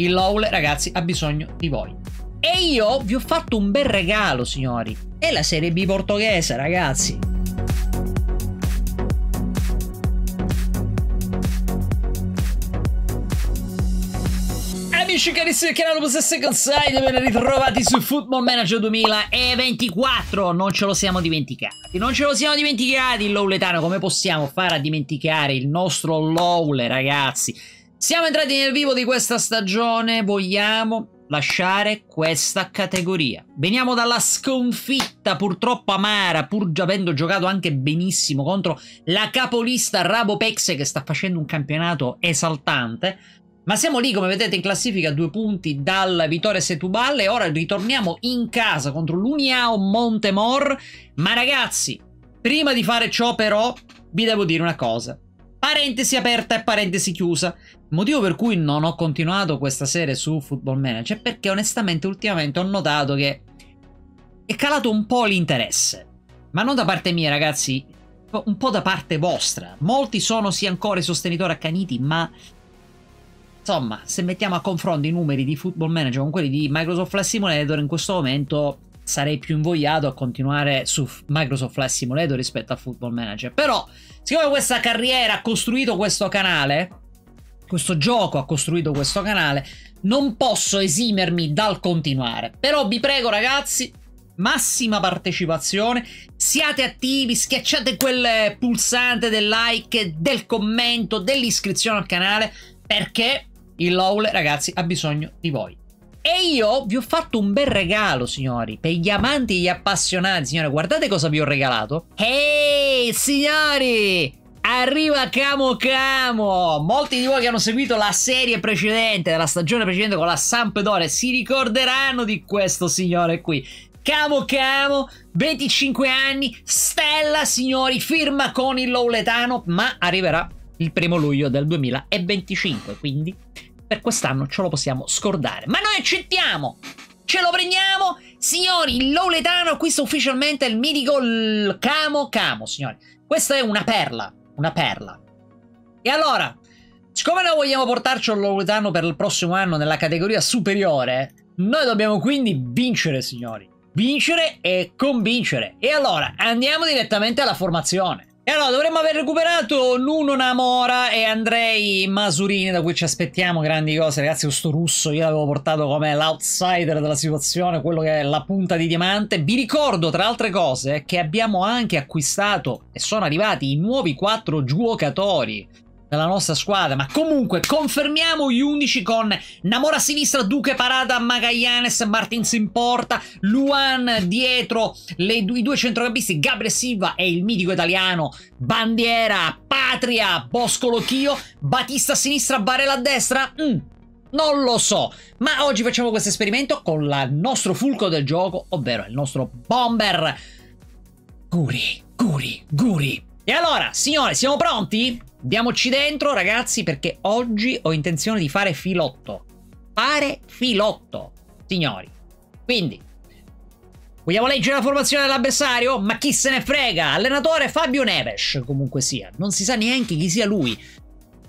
Il Loule, ragazzi, ha bisogno di voi. E io vi ho fatto un bel regalo, signori. È la Serie B portoghese, ragazzi. Amici carissimi del canale Possessi Conside, ben ritrovati su Football Manager 2024. Non ce lo siamo dimenticati. Non ce lo siamo dimenticati il Louletano. Come possiamo fare a dimenticare il nostro Loule, ragazzi? Siamo entrati nel vivo di questa stagione. Vogliamo lasciare questa categoria. Veniamo dalla sconfitta purtroppo amara, pur avendo giocato anche benissimo contro la capolista Rabo Peixe, che sta facendo un campionato esaltante. Ma siamo lì, come vedete, in classifica, 2 punti dal Vitória Setúbal, e ora ritorniamo in casa contro l'União Montemor. Ma ragazzi, prima di fare ciò però, vi devo dire una cosa. Parentesi aperta e parentesi chiusa. Motivo per cui non ho continuato questa serie su Football Manager, perché onestamente ultimamente ho notato che è calato un po' l'interesse. Ma non da parte mia, ragazzi, un po' da parte vostra. Molti sono sì ancora i sostenitori accaniti, ma... insomma, se mettiamo a confronto i numeri di Football Manager con quelli di Microsoft Flash Simulator, in questo momento sarei più invogliato a continuare su Microsoft Flash Simulator rispetto a Football Manager. Però, siccome questa carriera ha costruito questo canale, questo gioco ha costruito questo canale, non posso esimermi dal continuare. Però vi prego, ragazzi, massima partecipazione, siate attivi, schiacciate quel pulsante del like, del commento, dell'iscrizione al canale, perché... il Loule, ragazzi, ha bisogno di voi. E io vi ho fatto un bel regalo, signori. Per gli amanti e gli appassionati, signori, guardate cosa vi ho regalato. Ehi, signori! Arriva Camo Camo! Molti di voi che hanno seguito la serie precedente, la stagione precedente con la Sampdoria, si ricorderanno di questo signore qui. Camo Camo, 25 anni, stella, signori, firma con il Louletano, ma arriverà il 1° luglio del 2025, quindi... per quest'anno ce lo possiamo scordare. Ma noi accettiamo! Ce lo prendiamo! Signori, il Louletano acquista ufficialmente il mitico Camo Camo, signori. Questa è una perla. Una perla. E allora, siccome noi vogliamo portarci al Louletano per il prossimo anno nella categoria superiore, noi dobbiamo quindi vincere, signori. Vincere e convincere. E allora, andiamo direttamente alla formazione. E allora dovremmo aver recuperato Nuno Namora e Andrei Mazurin, da cui ci aspettiamo grandi cose, ragazzi. Questo russo io l'avevo portato come l'outsider della situazione, quello che è la punta di diamante. Vi ricordo tra altre cose che abbiamo anche acquistato e sono arrivati i nuovi 4 giocatori della nostra squadra, ma comunque confermiamo gli 11 con Namora a sinistra, Duque Parada, Magallanes, Martins in porta, Luan dietro, i due centrocampisti, Gabriel Silva e il mitico italiano, bandiera, patria, Boscolo Chio, Battista a sinistra, Barella a destra, non lo so, ma oggi facciamo questo esperimento con il nostro fulcro del gioco, ovvero il nostro bomber, Guri. E allora, signore, siamo pronti? Diamoci dentro, ragazzi, perché oggi ho intenzione di fare filotto. Fare filotto, signori. Quindi, vogliamo leggere la formazione dell'avversario? Ma chi se ne frega? Allenatore Fabio Neves, comunque sia. Non si sa neanche chi sia lui.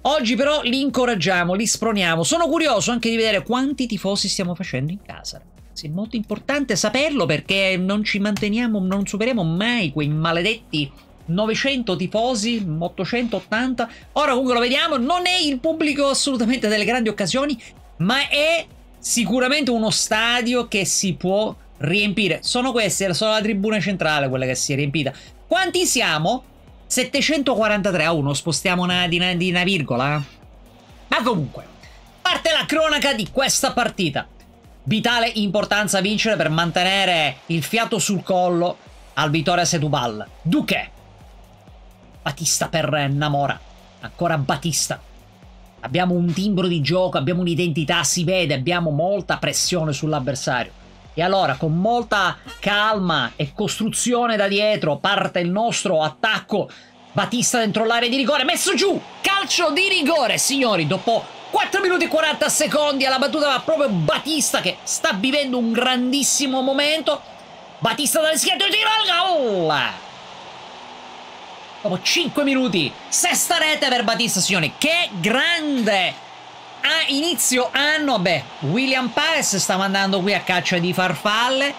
Oggi però li incoraggiamo, li sproniamo. Sono curioso anche di vedere quanti tifosi stiamo facendo in casa. È molto importante saperlo, perché non ci manteniamo, non superiamo mai quei maledetti... 900 tifosi, 880. Ora comunque lo vediamo, non è il pubblico assolutamente delle grandi occasioni, ma è sicuramente uno stadio che si può riempire. Sono queste, sono la tribuna centrale quella che si è riempita. Quanti siamo? 743 a 1, spostiamo una virgola. Ma comunque, parte la cronaca di questa partita. Vitale importanza vincere per mantenere il fiato sul collo al Vitória Setúbal. Duque Battista per Namora, ancora Battista. Abbiamo un timbro di gioco, abbiamo un'identità, si vede, abbiamo molta pressione sull'avversario. E allora con molta calma e costruzione da dietro parte il nostro attacco. Battista dentro l'area di rigore, messo giù, calcio di rigore, signori, dopo 4 minuti e 40 secondi alla battuta va proprio Battista, che sta vivendo un grandissimo momento. Battista dall'ischietto, tiro al gol! Dopo 5 minuti, sesta rete per Battista, signori. Che grande a inizio anno, beh, William Paes stava andando qui a caccia di farfalle.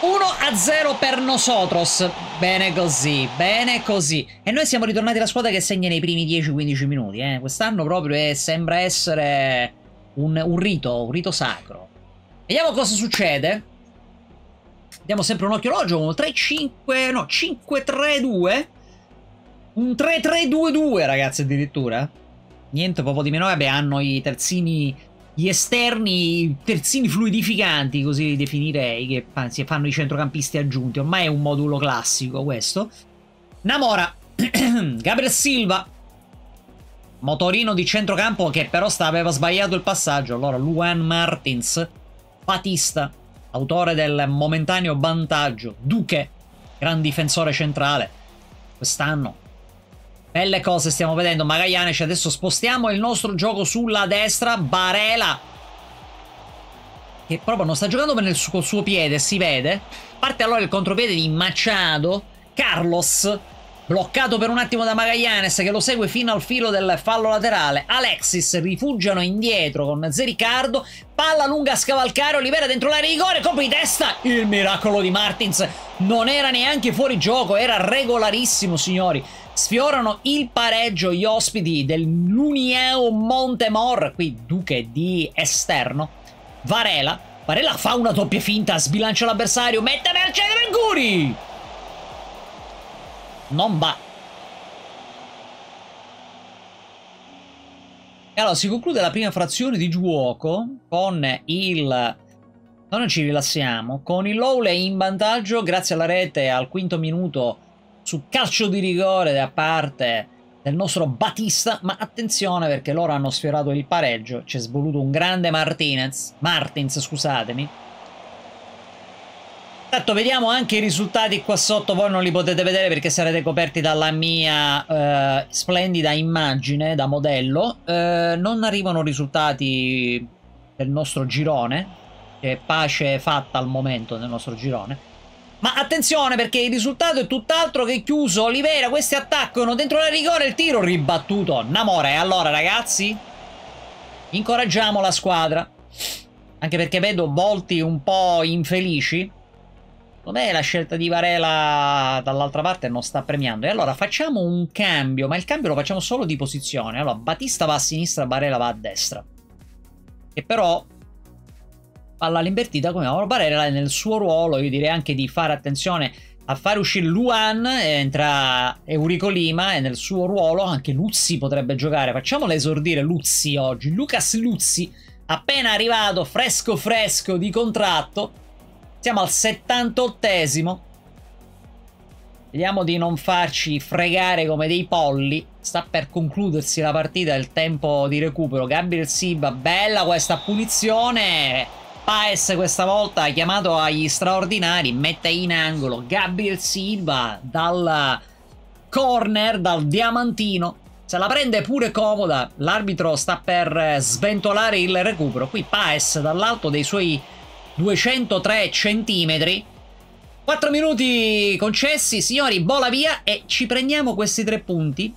1-0 per Nosotros. Bene così, bene così. E noi siamo ritornati alla squadra che segna nei primi 10-15 minuti, eh. Quest'anno proprio sembra essere un rito sacro. Vediamo cosa succede. Diamo sempre un occhio orologio, 3-5, no, 5-3-2. Un 3-3-2-2, ragazzi, addirittura. Niente proprio di meno, vabbè, hanno i terzini, gli esterni, i terzini fluidificanti, così li definirei, che anzi fanno i centrocampisti aggiunti. Ormai è un modulo classico questo. Namora, Gabriel Silva, motorino di centrocampo che però aveva sbagliato il passaggio. Allora Luan, Martins, Battista, autore del momentaneo vantaggio, Duque, gran difensore centrale quest'anno. Belle cose stiamo vedendo. Magallanes, adesso spostiamo il nostro gioco sulla destra. Barella, che proprio non sta giocando bene col suo piede, si vede. Parte allora il contropiede di Machado. Carlos, bloccato per un attimo da Magallanes, che lo segue fino al filo del fallo laterale. Alexis, rifugiano indietro con Zericardo. Palla lunga a scavalcare, Oliveira dentro l'area di rigore, colpo di testa. Il miracolo di Martins. Non era neanche fuori gioco, era regolarissimo, signori. Sfiorano il pareggio gli ospiti dell'União Montemor. Qui Duque di esterno. Varela. Varela fa una doppia finta, sbilancia l'avversario, mette per cedere il Guri. Non va. E allora si conclude la prima frazione di gioco con il... No, non ci rilassiamo. Con il Louletano in vantaggio grazie alla rete al quinto minuto su calcio di rigore da parte del nostro Battista. Ma attenzione, perché loro hanno sfiorato il pareggio. C'è svoluto un grande Martins, scusatemi. Tanto vediamo anche i risultati qua sotto, voi non li potete vedere perché sarete coperti dalla mia splendida immagine da modello. Non arrivano risultati del nostro girone, che pace fatta al momento del nostro girone. Ma attenzione, perché il risultato è tutt'altro che chiuso. Oliveira, questi attaccano dentro la rigore, il tiro ribattuto Namora. E allora ragazzi, incoraggiamo la squadra, anche perché vedo volti un po' infelici. Vabbè, la scelta di Varela dall'altra parte non sta premiando. E allora facciamo un cambio, ma il cambio lo facciamo solo di posizione. Allora Battista va a sinistra, Barella va a destra. E però palla all'invertita, come allora Barella è nel suo ruolo. Io direi anche di fare attenzione a fare uscire Luan. Entra Eurico Lima, è nel suo ruolo. Anche Luzzi potrebbe giocare. Facciamolo esordire Luzzi oggi. Lucas Luzzi, appena arrivato, fresco fresco di contratto. Siamo al 78esimo. Vediamo di non farci fregare come dei polli. Sta per concludersi la partita, il tempo di recupero. Gabriel Silva, bella questa punizione. Paes questa volta ha chiamato agli straordinari, mette in angolo Gabriel Silva dal corner, dal diamantino. Se la prende pure comoda. L'arbitro sta per sventolare il recupero. Qui Paes dall'alto dei suoi 203 centimetri. 4 minuti concessi, signori, bola via e ci prendiamo questi 3 punti,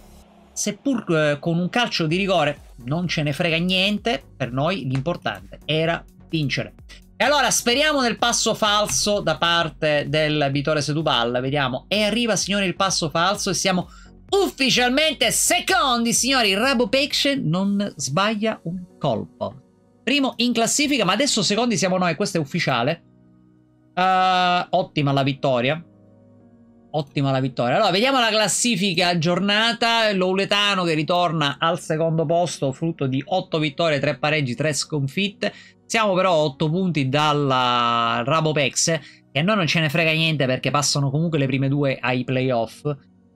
seppur con un calcio di rigore. Non ce ne frega niente, per noi l'importante era vincere. E allora speriamo nel passo falso da parte del Vitória Setúbal. Vediamo, e arriva, signori, il passo falso e siamo ufficialmente secondi, signori. Rabo Peixe non sbaglia un colpo. Primo in classifica, ma adesso secondi siamo noi, questo è ufficiale. Ottima la vittoria. Ottima la vittoria. Allora, vediamo la classifica aggiornata. Louletano che ritorna al secondo posto, frutto di 8 vittorie, 3 pareggi, 3 sconfitte. Siamo però a 8 punti dalla Rabo Peixe, che a noi non ce ne frega niente perché passano comunque le prime due ai playoff.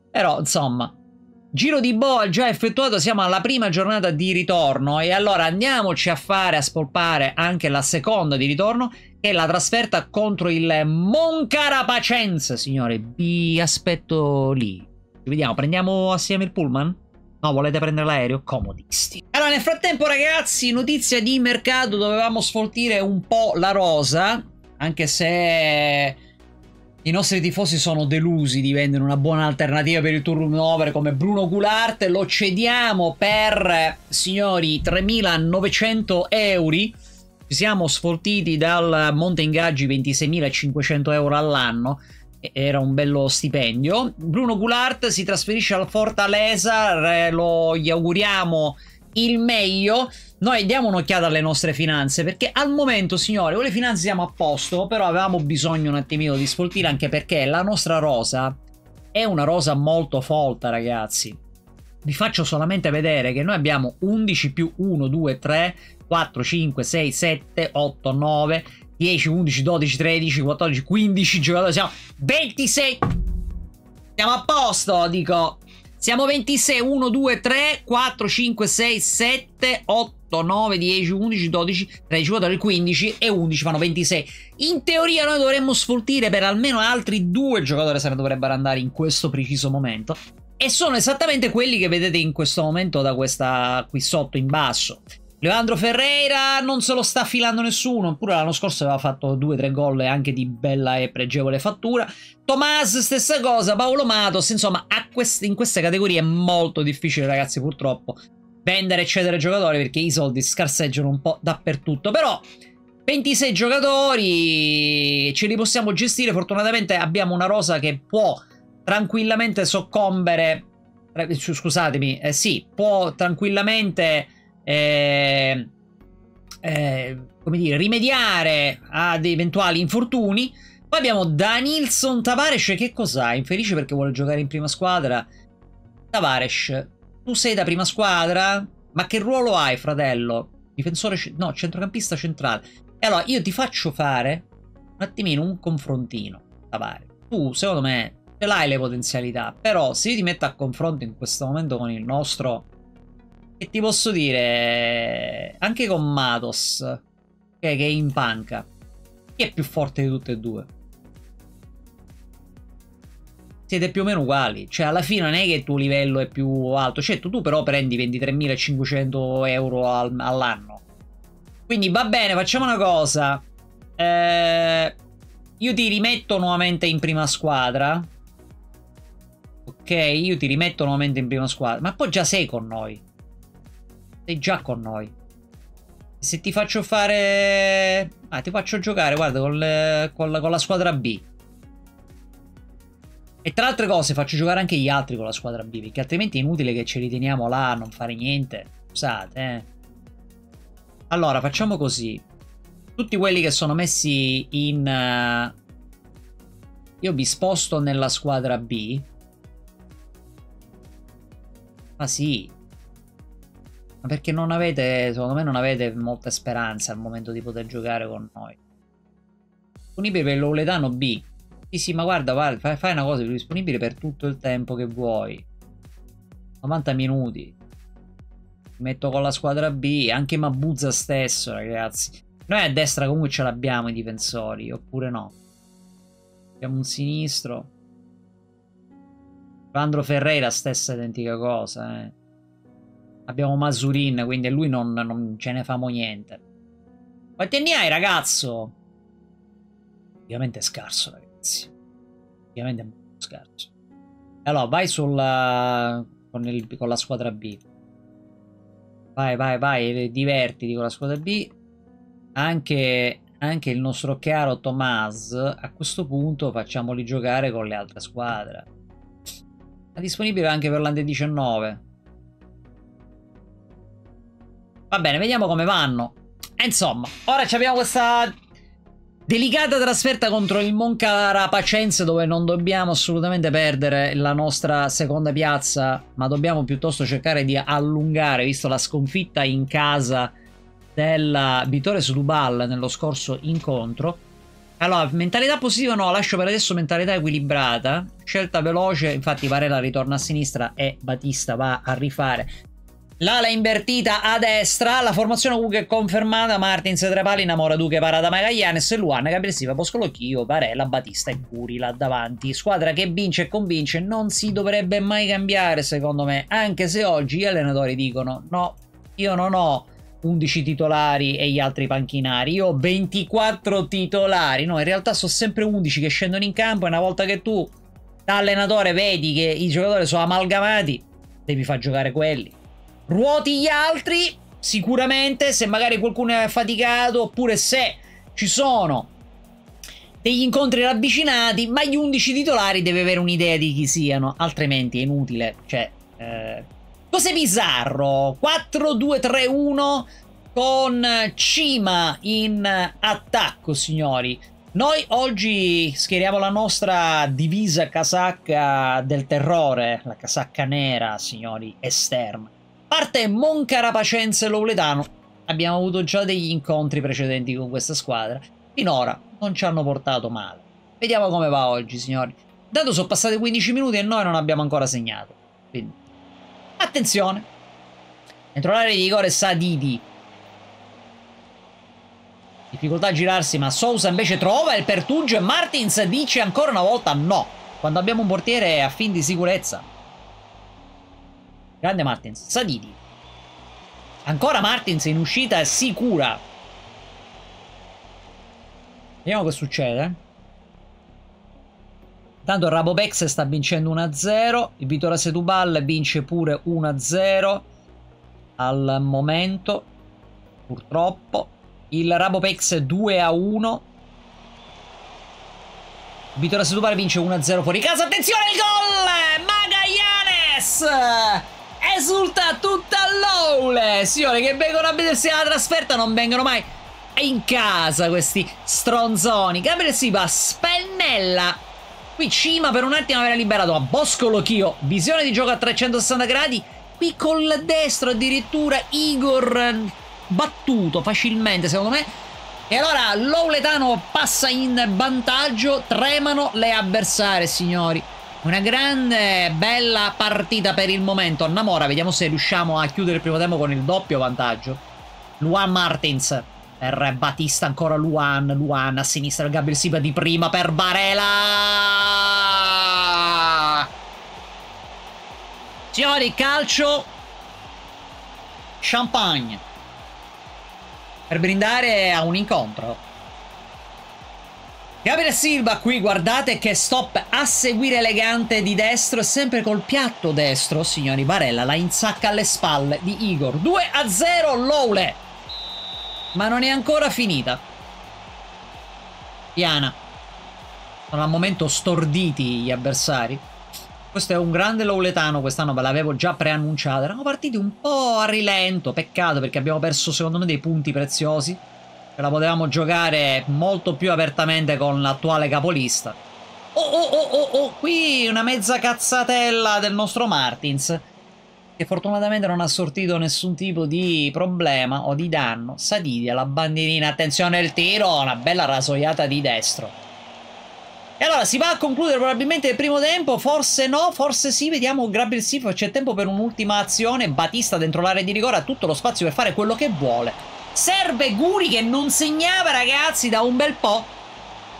Però, insomma... Giro di boa già effettuato, siamo alla prima giornata di ritorno e allora andiamoci a fare, a spolpare anche la seconda di ritorno, che è la trasferta contro il Moncarapachense, signore. Vi aspetto lì. Ci vediamo, prendiamo assieme il pullman? No, volete prendere l'aereo? Comodisti. Allora, nel frattempo ragazzi, notizia di mercato, dovevamo sfoltire un po' la rosa, anche se... I nostri tifosi sono delusi di vendere una buona alternativa per il turnover come Bruno Goulart. Lo cediamo per, signori, 3.900 euro. Ci siamo sfoltiti dal monte ingaggi 26.500 euro all'anno. Era un bello stipendio. Bruno Goulart si trasferisce al Fortaleza. Gli auguriamo il meglio. Noi diamo un'occhiata alle nostre finanze, perché al momento, signore, con le finanze siamo a posto, però avevamo bisogno un attimino di sfoltire, anche perché la nostra rosa è una rosa molto folta, ragazzi. Vi faccio solamente vedere che noi abbiamo 11 più 1, 2, 3, 4, 5, 6, 7, 8, 9, 10, 11, 12, 13, 14, 15 giocatori. Siamo 26! Siamo a posto, dico. Siamo 26, 1, 2, 3, 4, 5, 6, 7, 8, 9, 10, 11, 12, 13, 14, 15 e 11 fanno 26. In teoria noi dovremmo sfoltire per almeno altri due giocatori, se ne dovrebbero andare in questo preciso momento. E sono esattamente quelli che vedete in questo momento da questa qui sotto in basso. Leandro Ferreira non se lo sta affilando nessuno, oppure l'anno scorso aveva fatto 2-3 gol anche di bella e pregevole fattura. Tomas stessa cosa, Paolo Matos, insomma in queste categorie è molto difficile, ragazzi, purtroppo vendere e cedere giocatori, perché i soldi scarseggiano un po' dappertutto. Però 26 giocatori ce li possiamo gestire, fortunatamente abbiamo una rosa che può tranquillamente soccombere, scusatemi, sì, può tranquillamente... come dire, rimediare ad eventuali infortuni. Poi abbiamo Danilson Tavares, che cos'ha? Infelice perché vuole giocare in prima squadra. Tavares, tu sei da prima squadra, ma che ruolo hai, fratello? Difensore, no, centrocampista centrale. E allora io ti faccio fare un attimino un confrontino, Tavares. Tu secondo me ce l'hai le potenzialità, però se io ti metto a confronto in questo momento con il nostro, e ti posso dire anche con Matos, che è in panca, chi è più forte di tutte e due? Siete più o meno uguali, cioè alla fine non è che il tuo livello è più alto, cioè tu però prendi 23.500 euro all'anno, quindi va bene, facciamo una cosa, io ti rimetto nuovamente in prima squadra, ok? Io ti rimetto nuovamente in prima squadra, ma poi già sei con noi. Sei già con noi. Se ti faccio fare... Ah, ti faccio giocare, guarda, con la squadra B. E tra altre cose faccio giocare anche gli altri con la squadra B, perché altrimenti è inutile che ce li teniamo là a non fare niente. Scusate, Allora, facciamo così. Tutti quelli che sono messi in... Io vi sposto nella squadra B. Ma sì... Perché non avete, secondo me non avete molta speranza al momento di poter giocare con noi. Disponibile per Louletano B. Sì, ma guarda, guarda, fai una cosa, è disponibile per tutto il tempo che vuoi. 90 minuti. Mi metto con la squadra B, anche Mabuzza stesso, ragazzi. Noi a destra comunque ce l'abbiamo i difensori, oppure no? Abbiamo un sinistro. Leandro Ferreira, stessa identica cosa, Abbiamo Mazurin, quindi lui non ce ne famo niente. Quanti anni hai, ragazzo? Ovviamente è scarso, ragazzi. Ovviamente è molto scarso. Allora, vai sulla... con la squadra B. Vai, divertiti con la squadra B. Anche il nostro caro Tomas. A questo punto facciamoli giocare con le altre squadre. È disponibile anche per l'Under 19. Va bene, vediamo come vanno. E insomma, ora abbiamo questa delicata trasferta contro il Moncarapachense, dove non dobbiamo assolutamente perdere la nostra seconda piazza, ma dobbiamo piuttosto cercare di allungare, visto la sconfitta in casa della Vitória Setúbal nello scorso incontro. Allora, mentalità positiva no, lascio per adesso mentalità equilibrata, scelta veloce, infatti Varela ritorna a sinistra e Battista va a rifare l'ala invertita a destra. La formazione comunque è confermata: Martins, tre pali, Namora, Duque Parada, Magallanes, Luan, Gabriel Silva, Boscolo Chio, Barella, Battista e Guri là davanti. Squadra che vince e convince, non si dovrebbe mai cambiare secondo me, anche se oggi gli allenatori dicono no, io non ho 11 titolari e gli altri panchinari. Io ho 24 titolari, no, in realtà sono sempre 11 che scendono in campo, e una volta che tu da allenatore vedi che i giocatori sono amalgamati, devi far giocare quelli. Ruoti gli altri sicuramente, se magari qualcuno è affaticato, oppure se ci sono degli incontri ravvicinati, ma gli 11 titolari deve avere un'idea di chi siano, altrimenti è inutile. Cioè, cos'è bizzarro? 4-2-3-1 con Cima in attacco, signori. Noi oggi schieriamo la nostra divisa casacca del terrore, la casacca nera, signori, esterna. Parte Moncarapachense e Louletano. Abbiamo avuto già degli incontri precedenti con questa squadra. Finora non ci hanno portato male. Vediamo come va oggi, signori. Dato sono passati 15 minuti e noi non abbiamo ancora segnato. Quindi, attenzione. Entro l'area di rigore Sá Didi. Difficoltà a girarsi, ma Sousa invece trova il pertugio e Martins dice ancora una volta no. Quando abbiamo un portiere a fin di sicurezza. Grande Martins, Sá Didi. Ancora Martins in uscita sicura. Vediamo che succede. Intanto il Rabo Peixe sta vincendo 1-0. Il Vitória Setúbal vince pure 1-0. Al momento, purtroppo. Il Rabo Peixe 2-1. Il Vitória Setúbal vince 1-0 fuori casa. Attenzione, il gol! Magallanes! Esulta tutta Loule, signore, che vengono a vedersi alla trasferta, non vengono mai in casa questi stronzoni. Gabriel Silva spennella, qui Cima per un attimo aveva liberato, ma Boscolo Chio, visione di gioco a 360 gradi, qui col destro addirittura Igor battuto facilmente secondo me, e allora Louletano passa in vantaggio, tremano le avversarie, signori. Una grande, bella partita per il momento. Namora, vediamo se riusciamo a chiudere il primo tempo con il doppio vantaggio. Luan Martins per Battista, ancora Luan. Luan a sinistra, Gabriel Silva di prima per Barella. Signori, calcio. Champagne. Per brindare a un incontro. Gabriel Silva qui, guardate che stop a seguire elegante di destro, sempre col piatto destro, signori. Barella la insacca alle spalle di Igor. 2-0 Loule, ma non è ancora finita. Piana, sono al momento storditi gli avversari. Questo è un grande Louletano, quest'anno ve l'avevo già preannunciato. Erano partiti un po' a rilento, peccato perché abbiamo perso secondo me dei punti preziosi. Ce la potevamo giocare molto più apertamente con l'attuale capolista. Oh, qui una mezza cazzatella del nostro Martins, che fortunatamente non ha sortito nessun tipo di problema o di danno. Sá Didi alla bandierina, attenzione il tiro, una bella rasoiata di destro. E allora si va a concludere probabilmente il primo tempo, forse no, forse sì, vediamo. Gabriel Silva, c'è tempo per un'ultima azione. Battista dentro l'area di rigore ha tutto lo spazio per fare quello che vuole. Serve Guri che non segnava, ragazzi, da un bel po'.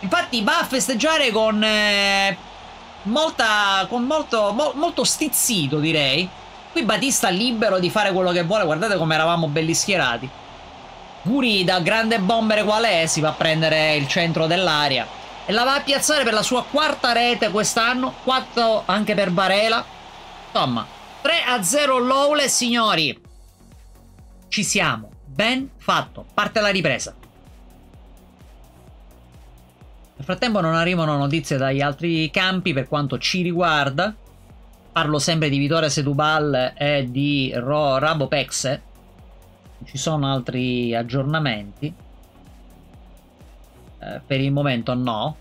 Infatti va a festeggiare con molto stizzito, direi. Qui Battista libero di fare quello che vuole. Guardate come eravamo belli schierati. Guri, da grande bomber qual è, si va a prendere il centro dell'area e la va a piazzare per la sua quarta rete quest'anno. 4 anche per Barella. Insomma, 3-0 Loule, signori. Ci siamo. Ben fatto, parte la ripresa. Nel frattempo non arrivano notizie dagli altri campi per quanto ci riguarda. Parlo sempre di Vitória Setúbal e di Rabo Peixe. Ci sono altri aggiornamenti? Per il momento no.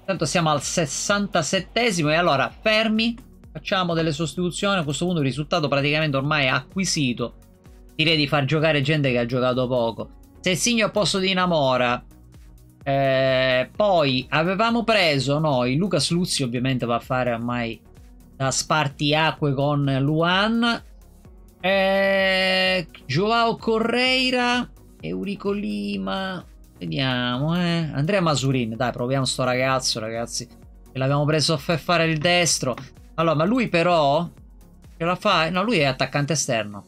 Intanto siamo al 67esimo e allora fermi. Facciamo delle sostituzioni, a questo punto il risultato praticamente ormai è acquisito. Direi di far giocare gente che ha giocato poco. Sessigno al posto di Namora. Poi avevamo preso noi Lucas Luzzi, ovviamente va a fare ormai da spartiacque con Luan. Joao Correira, Eurico Lima. Vediamo, Andrea Mazurin. Dai, proviamo sto ragazzo, ragazzi. L'abbiamo preso a fare il destro. Allora, ma lui però ce la fa? No, lui è attaccante esterno.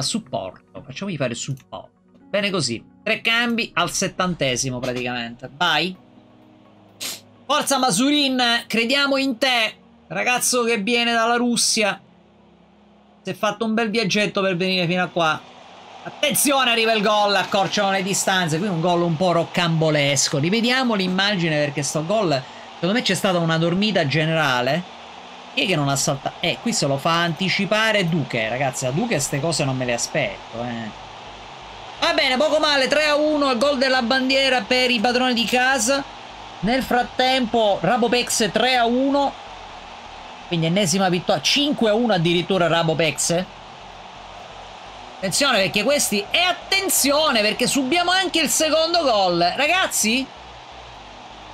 Supporto. Facciamogli fare supporto. Bene così. 3 cambi al 70° praticamente. Vai. Forza Mazurin, crediamo in te. Ragazzo che viene dalla Russia. Si è fatto un bel viaggetto per venire fino a qua. Attenzione, arriva il gol, accorciano le distanze. Qui un gol un po' roccambolesco. Rivediamo l'immagine perché sto gol... Secondo me c'è stata una dormita generale. Chi è che non ha saltato? Qui se lo fa anticipare Duque. Ragazzi, a Duque queste cose non me le aspetto, Va bene, poco male, 3-1, il gol della bandiera per i padroni di casa. Nel frattempo Rabo Peixe 3-1. Quindi ennesima vittoria, 5-1 addirittura Rabo Peixe. Attenzione perché questi... E attenzione perché subiamo anche il secondo gol. Ragazzi,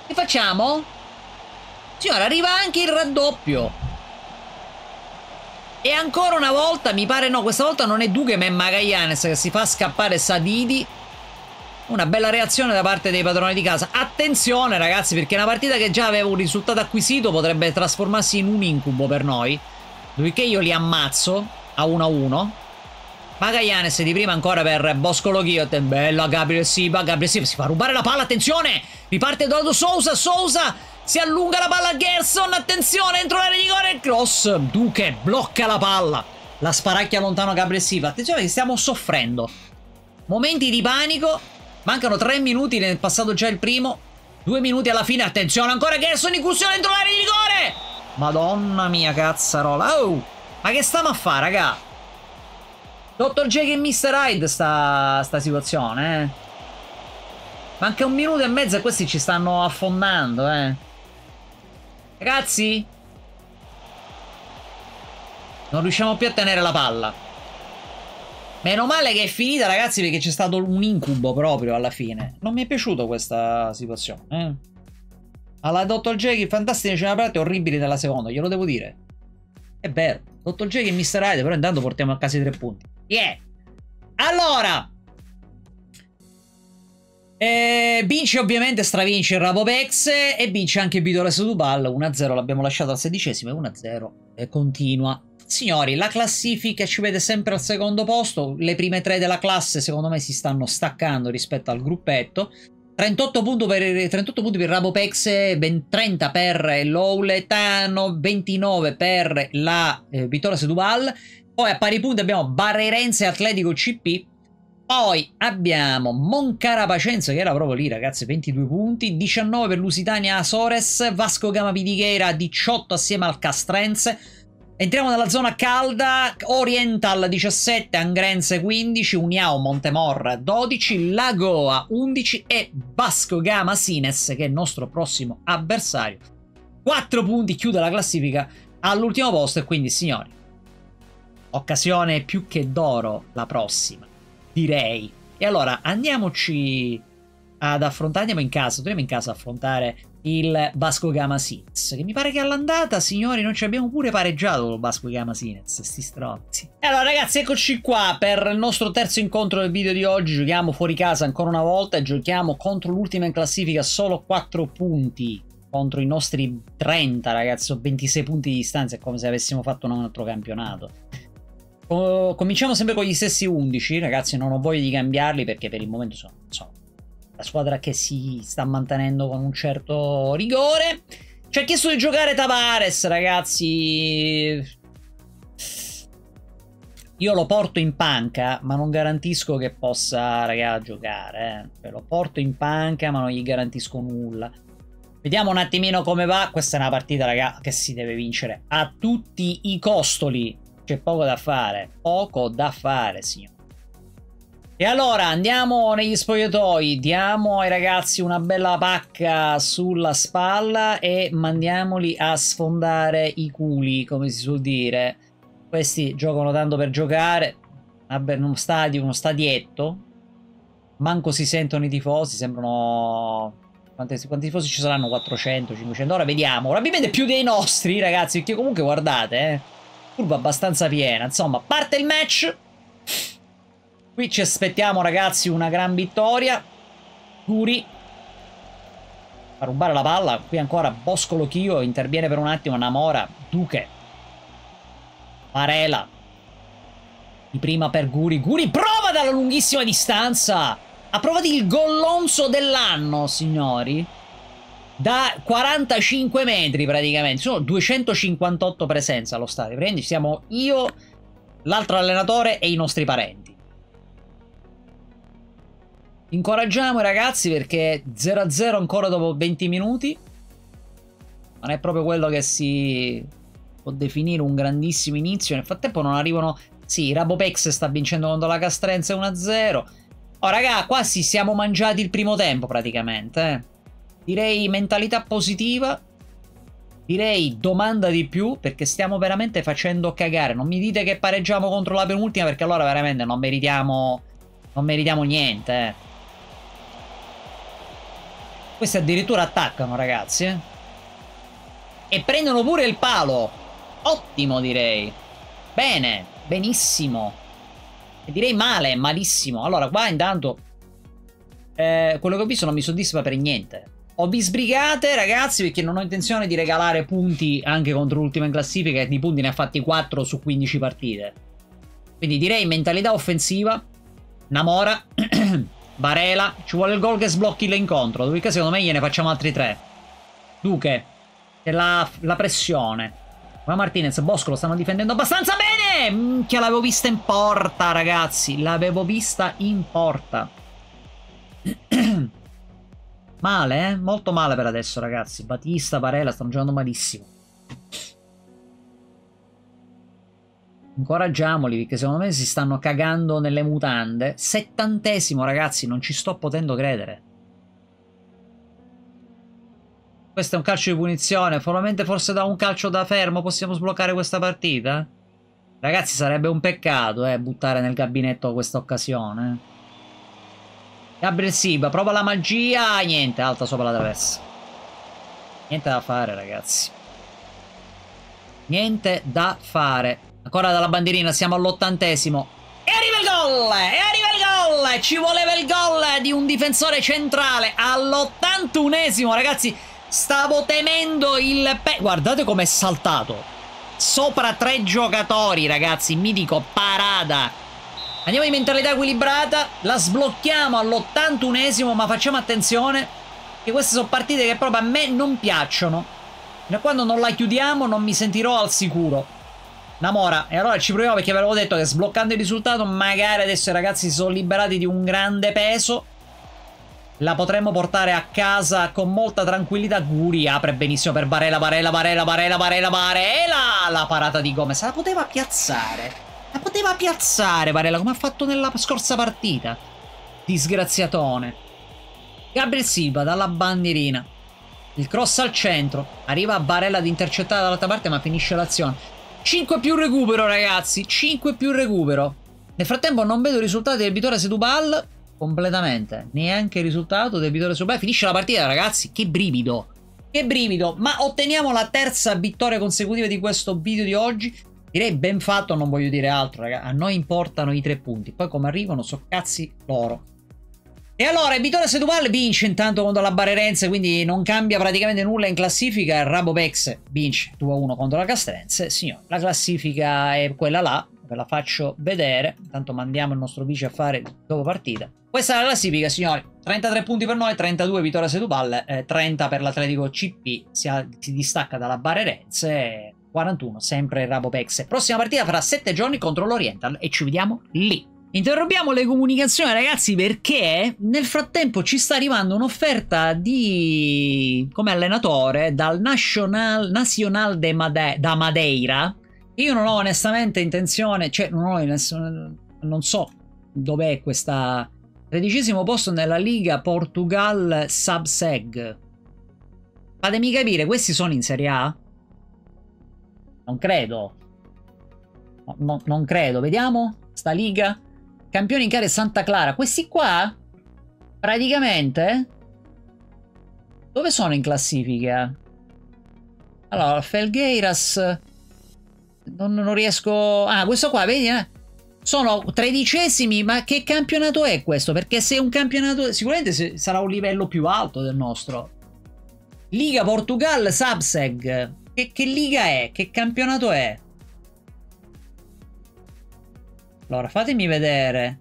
che facciamo? Signora, arriva anche il raddoppio. E ancora una volta, mi pare no, questa volta non è Duque ma è Magallanes che si fa scappare Sá Didi. Una bella reazione da parte dei padroni di casa. Attenzione ragazzi, perché una partita che già aveva un risultato acquisito potrebbe trasformarsi in un incubo per noi. Dopodiché io li ammazzo a 1-1. Magallanes di prima ancora per Boscolo Chio. Bella Gabriel Silva, si fa rubare la palla, attenzione! Riparte Dodo Sousa, si allunga la palla a Gerson, attenzione, entro l'area di rigore, il cross, Duque blocca la palla, la sparacchia lontano Gabriel Silva. Attenzione che stiamo soffrendo, momenti di panico, mancano 3 minuti, nel passato già il primo, 2 minuti alla fine, attenzione ancora Gerson, incursione entro l'area di rigore, madonna mia cazzarola, oh, ma che stiamo a fare raga? Dottor Jekyll e Mr. Hyde sta situazione, Manca un minuto e mezzo e questi ci stanno affondando, Ragazzi, non riusciamo più a tenere la palla. Meno male che è finita, ragazzi, perché c'è stato un incubo proprio alla fine. Non mi è piaciuta questa situazione. Alla Dr. Jekyll, fantastici nella prima parte, orribili nella seconda, glielo devo dire. È vero. Dr. Jekyll e Mr. Hyde, però intanto portiamo a casa i 3 punti. Yeah! Allora... vince ovviamente, stravince il Rabo Peixe e vince anche Vitória Setúbal 1-0, l'abbiamo lasciato al 16º e 1-0 continua. Signori, la classifica ci vede sempre al secondo posto, le prime 3 della classe secondo me si stanno staccando rispetto al gruppetto. 38 punti per Rabo Peixe, 30 per Louletano, 29 per la Vitória Setúbal. Poi a pari punti abbiamo Barreirense e Atletico CP. Poi abbiamo Moncarapachense che era proprio lì ragazzi, 22 punti, 19 per Lusitania Azores, Vasco Gama-Sines 18 assieme al Castrense. Entriamo nella zona calda, Oriental 17, Angrense 15, União Montemor 12, Lagoa 11 e Vasco Gama-Sines che è il nostro prossimo avversario. 4 punti, chiude la classifica all'ultimo posto e quindi signori, occasione più che d'oro la prossima. Direi. E allora andiamoci ad affrontare, andiamo in casa, torniamo in casa a affrontare il Vasco Gama-Sines, che mi pare che all'andata, signori, non ci abbiamo pure pareggiato con il Vasco Gama-Sines, sti strozzi. E allora ragazzi, eccoci qua per il nostro terzo incontro del video di oggi, giochiamo fuori casa ancora una volta e giochiamo contro l'ultima in classifica, solo 4 punti contro i nostri 30 ragazzi, ho 26 punti di distanza, è come se avessimo fatto un altro campionato. Cominciamo sempre con gli stessi 11 ragazzi, non ho voglia di cambiarli perché per il momento sono, la squadra che si sta mantenendo con un certo rigore. Ci ha chiesto di giocare Tavares ragazzi, io lo porto in panca ma non garantisco che possa ragazzi giocare, cioè, lo porto in panca ma non gli garantisco nulla. Vediamo un attimino come va, questa è una partita ragazzi che si deve vincere a tutti i costoli. C'è poco da fare, signori. E allora andiamo negli spogliatoi, diamo ai ragazzi una bella pacca sulla spalla e mandiamoli a sfondare i culi, come si suol dire. Questi giocano tanto per giocare, vabbè, in uno stadietto, manco si sentono i tifosi, sembrano... Quanti tifosi ci saranno? 400, 500, ora vediamo, probabilmente più dei nostri ragazzi, perché comunque guardate, curva abbastanza piena, insomma parte il match. Qui ci aspettiamo ragazzi una gran vittoria. Guri fa rubare la palla, qui ancora Boscolo Chio, interviene per un attimo Namora, Duque, Varela, di prima per Guri. Guri prova dalla lunghissima distanza, ha provato il gollonzo dell'anno, signori, da 45 metri praticamente. Sono 258 presenze allo stadio, prendi, siamo io, l'altro allenatore e i nostri parenti. Incoraggiamo i ragazzi perché 0-0 ancora dopo 20 minuti. Non è proprio quello che si può definire un grandissimo inizio. Nel frattempo non arrivano... Sì, Rabo Peixe sta vincendo contro la Castrense 1-0. Oh, raga, qua ci siamo mangiati il primo tempo praticamente. Direi mentalità positiva. Direi domanda di più, perché stiamo veramente facendo cagare. Non mi dite che pareggiamo contro la penultima, perché allora veramente non meritiamo... Non meritiamo niente, eh. Questi addirittura attaccano, ragazzi, eh? E prendono pure il palo. Ottimo, direi. Bene, benissimo. E direi male, malissimo. Allora qua intanto quello che ho visto non mi soddisfa per niente. O vi sbrigate, ragazzi, perché non ho intenzione di regalare punti anche contro l'ultima in classifica, e di punti ne ha fatti 4 su 15 partite. Quindi direi mentalità offensiva. Namora. Barella, ci vuole il gol che sblocchi l'incontro, dopodiché secondo me gliene facciamo altri 3. Duque, la pressione. Ma Martins, Boscolo stanno difendendo abbastanza bene! Minchia, l'avevo vista in porta, ragazzi, l'avevo vista in porta. Male, eh? Molto male per adesso, ragazzi. Battista, Barella stanno giocando malissimo. Incoraggiamoli, perché secondo me si stanno cagando nelle mutande. 70°, ragazzi, non ci sto potendo credere. Questo è un calcio di punizione. Forse da un calcio da fermo possiamo sbloccare questa partita. Ragazzi, sarebbe un peccato, buttare nel gabinetto questa occasione. Gabriel Silva prova la magia. Niente, alta sopra la traversa. Niente da fare, ragazzi. Niente da fare. Ancora dalla bandierina, siamo all'80°. E arriva il gol! E arriva il gol! Ci voleva il gol di un difensore centrale all'81°, ragazzi. Stavo temendo il pe... Guardate com'è saltato. Sopra 3 giocatori, ragazzi. Mi dico, Parada. Andiamo in mentalità equilibrata. La sblocchiamo all'81°, ma facciamo attenzione, che queste sono partite che proprio a me non piacciono. Da quando non la chiudiamo non mi sentirò al sicuro. Namora, e allora ci proviamo, perché avevo detto che sbloccando il risultato magari adesso i ragazzi si sono liberati di un grande peso. La potremmo portare a casa con molta tranquillità. Guri apre benissimo per Barella, Barella. La parata di Gomez, la poteva piazzare Barella, come ha fatto nella scorsa partita. Disgraziatone. Gabriel Silva dalla bandierina. Il cross al centro. Arriva Barella ad intercettare dall'altra parte, ma finisce l'azione. 5 più recupero, ragazzi, 5 più recupero. Nel frattempo non vedo i risultati del Vitória Setúbal completamente, neanche il risultato del Vitória Setúbal. Finisce la partita, ragazzi, che brivido, che brivido. Ma otteniamo la terza vittoria consecutiva di questo video di oggi. Direi ben fatto, non voglio dire altro, ragazzi. A noi importano i 3 punti, poi come arrivano so cazzi loro. E allora il Vitória Setúbal vince intanto contro la Barreirense, quindi non cambia praticamente nulla in classifica. Il Rabo Peixe vince 2-1 contro la Castrense. Signori, la classifica è quella là, ve la faccio vedere. Intanto mandiamo il nostro vice a fare dopo partita. Questa è la classifica, signori. 33 punti per noi, 32 Vitória Setúbal, 30 per l'Atletico CP, si distacca dalla Barreirense, 41 sempre il Rabo Peixe. Prossima partita fra 7 giorni contro l'Oriental e ci vediamo lì. Interrompiamo le comunicazioni, ragazzi, perché nel frattempo ci sta arrivando un'offerta di come allenatore dal Nacional de Madeira. Io non ho onestamente intenzione, cioè non so dov'è questa. 13° posto nella Liga Portugal Sub-Seg. Fatemi capire, questi sono in Serie A? Non credo. Non credo, vediamo sta Liga. Campione in gara è Santa Clara. Questi qua, praticamente, dove sono in classifica? Allora, Felgueiras, non riesco... Ah, questo qua, vedi? Sono 13°, ma che campionato è questo? Perché se è un campionato... Sicuramente sarà un livello più alto del nostro. Liga Portugal Sub-Seg. Che liga è? Che campionato è? Allora, fatemi vedere.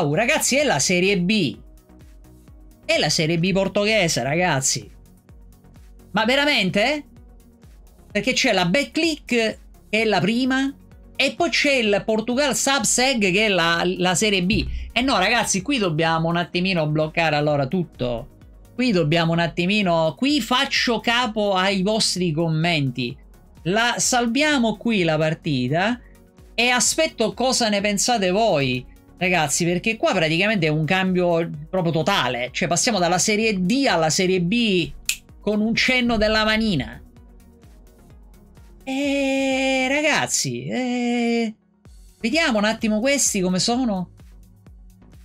Oh, ragazzi, è la Serie B. È la Serie B portoghese, ragazzi. Ma veramente? Perché c'è la Betclic, che è la prima, e poi c'è il Portugal Sub-Seg, che è la Serie B. E no, ragazzi, qui dobbiamo un attimino bloccare allora tutto. Qui dobbiamo un attimino... Qui faccio capo ai vostri commenti. La salviamo qui la partita e aspetto cosa ne pensate voi, ragazzi, perché qua praticamente è un cambio proprio totale. Cioè passiamo dalla Serie D alla Serie B con un cenno della manina. Ragazzi, vediamo un attimo questi come sono.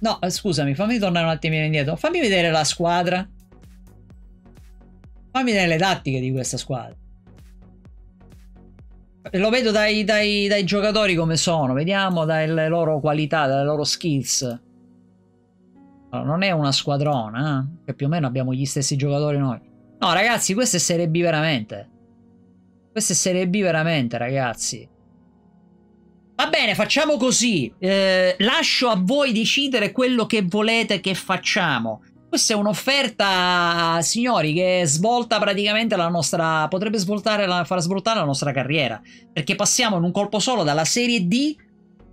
No, scusami, fammi tornare un attimino indietro. Fammi vedere la squadra. Fammi vedere le tattiche di questa squadra. Lo vedo dai giocatori come sono. Vediamo dalle loro qualità, dalle loro skills. Allora, non è una squadrona, che più o meno abbiamo gli stessi giocatori noi. No, ragazzi, questa è Serie B veramente. Questa è Serie B veramente, ragazzi. Va bene, facciamo così. Lascio a voi decidere quello che volete che facciamo. Questa è un'offerta, signori, che svolta praticamente la nostra... Potrebbe far svoltare la nostra carriera. Perché passiamo in un colpo solo dalla Serie D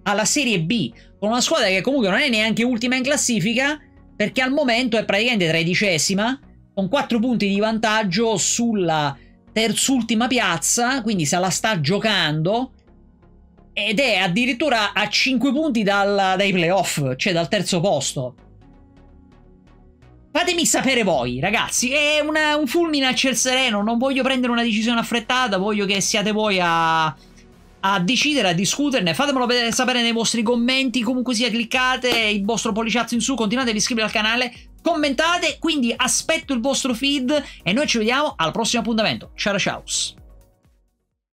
alla Serie B. Con una squadra che comunque non è neanche ultima in classifica, perché al momento è praticamente 13ª, con 4 punti di vantaggio sulla terz'ultima piazza. Quindi se la sta giocando. Ed è addirittura a 5 punti dai playoff, cioè dal terzo posto. Fatemi sapere voi, ragazzi. È un fulmine a ciel sereno. Non voglio prendere una decisione affrettata. Voglio che siate voi a decidere, a discuterne. Fatemelo sapere nei vostri commenti. Comunque sia, cliccate il vostro polliciazzo in su. Continuate ad iscrivervi al canale. Commentate. Quindi aspetto il vostro feed. E noi ci vediamo al prossimo appuntamento. Ciao ciao.